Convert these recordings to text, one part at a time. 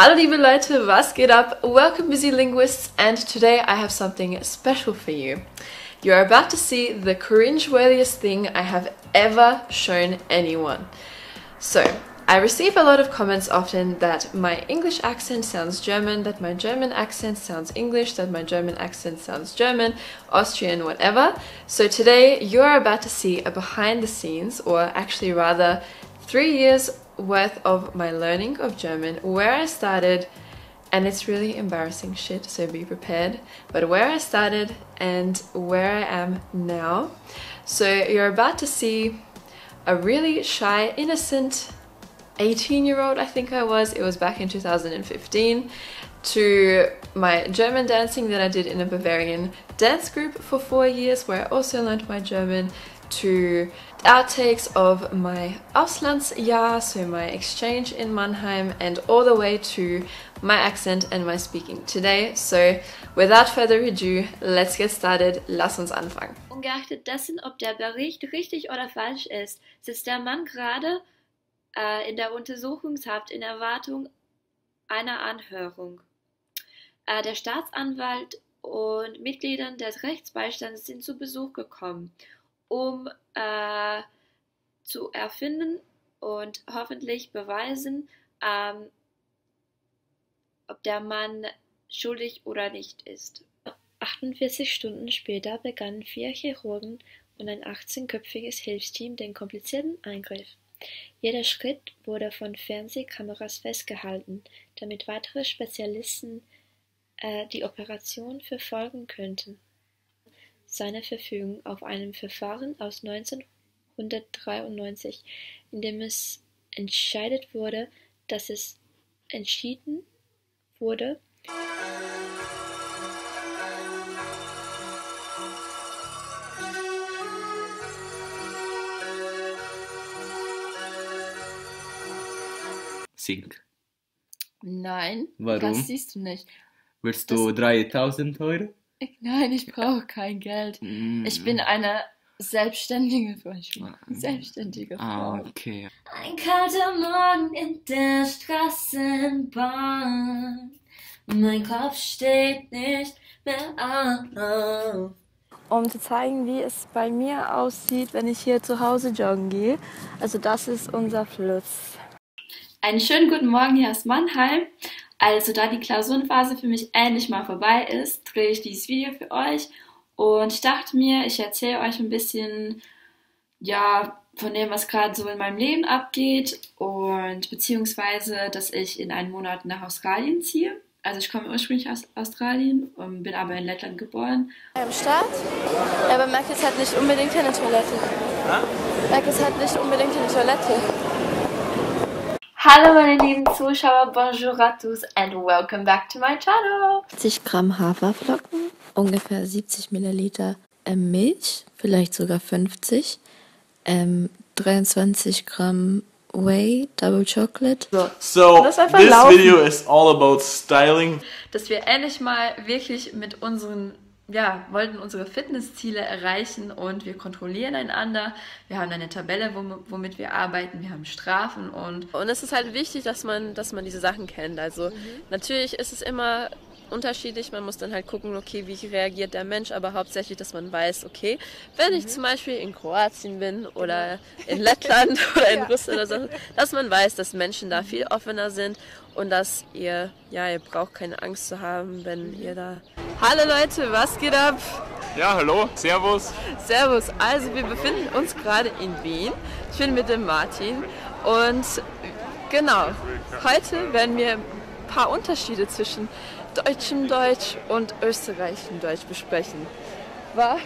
Hallo liebe Leute, was geht ab? Welcome Busy Linguists, and today I have something special for you. You're about to see the cringe-worthiest thing I have ever shown anyone. So, I receive a lot of comments often that my English accent sounds German, that my German accent sounds English, that my German accent sounds German, Austrian, whatever. So today you're about to see a behind the scenes, or actually rather 3 years worth of my learning of German, where I started, and it's really embarrassing shit, so be prepared, but where I started and where I am now. So you're about to see a really shy, innocent 18-year-old, I think I was, it was back in 2015, to my German dancing that I did in a Bavarian dance group for 4 years, where I also learned my German, to outtakes of my Auslandsjahr, so my exchange in Mannheim, and all the way to my accent and my speaking today. So without further ado, let's get started, lass uns anfangen. Ungeachtet dessen, ob der Bericht richtig oder falsch ist, sitzt der Mann gerade in der Untersuchungshaft in Erwartung einer Anhörung. Der Staatsanwalt und Mitglieder des Rechtsbeistands sind zu Besuch gekommen, um zu erfinden und hoffentlich beweisen, ob der Mann schuldig oder nicht ist. 48 Stunden später begannen 4 Chirurgen und ein 18-köpfiges Hilfsteam den komplizierten Eingriff. Jeder Schritt wurde von Fernsehkameras festgehalten, damit weitere Spezialisten die Operation verfolgen könnten. Seine Verfügung auf einem Verfahren aus 1993, in dem es entschieden wurde, Sink. Nein, warum? Das siehst du nicht. Willst du 3.000 Euro? Nein, ich brauche kein Geld. Ich bin eine selbstständige Frau. Ah, okay. Ein kalter Morgen in der Straßenbahn. Mein Kopf steht nicht mehr auf. Um zu zeigen, wie es bei mir aussieht, wenn ich hier zu Hause joggen gehe. Also das ist unser Fluss. Einen schönen guten Morgen hier aus Mannheim. Also da die Klausurenphase für mich endlich mal vorbei ist, drehe ich dieses Video für euch und ich dachte mir, ich erzähle euch ein bisschen ja von dem, was gerade so in meinem Leben abgeht und beziehungsweise, dass ich in einem Monat nach Australien ziehe. Also ich komme ursprünglich aus Australien, bin aber in Lettland geboren. Am Start, aber Merkes hat nicht unbedingt eine Toilette. Merkes hat nicht unbedingt eine Toilette. Hallo meine lieben Zuschauer, bonjour à tous and welcome back to my channel. 50 Gramm Haferflocken, ungefähr 70 Milliliter Milch, vielleicht sogar 50, 23 Gramm Whey, Double Chocolate. So this video is all about styling. Dass wir endlich mal wirklich mit unseren, ja, wollten unsere Fitnessziele erreichen und wir kontrollieren einander. Wir haben eine Tabelle, womit wir arbeiten, wir haben Strafen und es ist halt wichtig, dass man diese Sachen kennt. Also natürlich ist es immer unterschiedlich, man muss dann halt gucken, okay, wie reagiert der Mensch, aber hauptsächlich, dass man weiß, okay, wenn ich zum Beispiel in Kroatien bin oder in Lettland oder in Russland oder so, dass man weiß, dass Menschen da viel offener sind und dass ihr, ja, ihr braucht keine Angst zu haben, wenn ihr da... Hallo Leute, was geht ab? Ja, hallo, servus. Servus, also wir befinden uns gerade in Wien, ich bin mit dem Martin und genau, heute werden wir ein paar Unterschiede zwischen deutschem Deutsch und österreichischem Deutsch besprechen. Wahr?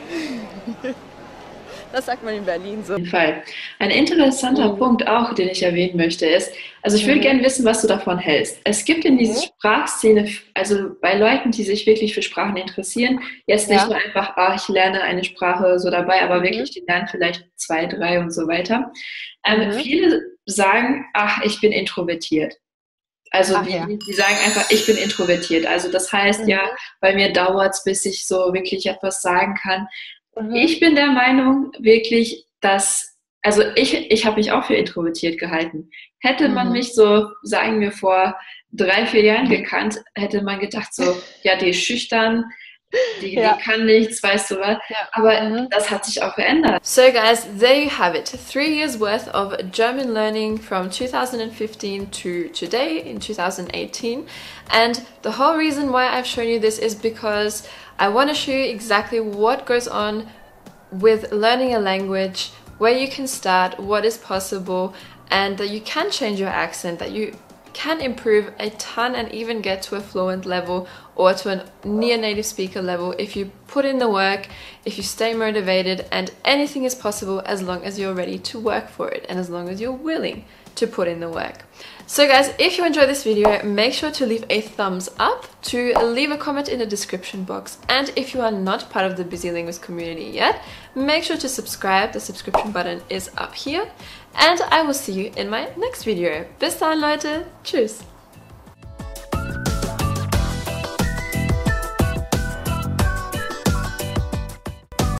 Das sagt man in Berlin so. Auf jeden Fall. Ein interessanter Punkt auch, den ich erwähnen möchte, ist, also ich würde gerne wissen, was du davon hältst. Es gibt in dieser Sprachszene, also bei Leuten, die sich wirklich für Sprachen interessieren, jetzt nicht nur einfach, ah, ich lerne eine Sprache so dabei, aber wirklich, die lernen vielleicht 2, 3 und so weiter. Viele sagen, ach, ich bin introvertiert. Also die sagen einfach, ich bin introvertiert. Also das heißt ja, bei mir dauert es, bis ich so wirklich etwas sagen kann. Ich bin der Meinung wirklich, dass Also ich habe mich auch für introvertiert gehalten. Hätte man mich so, sagen wir, vor 3-4 Jahren gekannt, hätte man gedacht so, ja, die ist schüchtern, die kann nichts, weißt du was. Ja. Aber das hat sich auch verändert. So guys, there you have it. 3 years worth of German learning from 2015 to today in 2018. And the whole reason why I've shown you this is because I want to show you exactly what goes on with learning a language, where you can start, what is possible, and that you can change your accent, that you can improve a ton and even get to a fluent level or to a near native speaker level if you put in the work, if you stay motivated, and anything is possible as long as you're ready to work for it and as long as you're willing to put in the work. So guys, if you enjoyed this video, make sure to leave a thumbs up, to leave a comment in the description box, and if you are not part of the Busy Linguist community yet, make sure to subscribe. The subscription button is up here, and I will see you in my next video. Bis dann, Leute. Tschüss.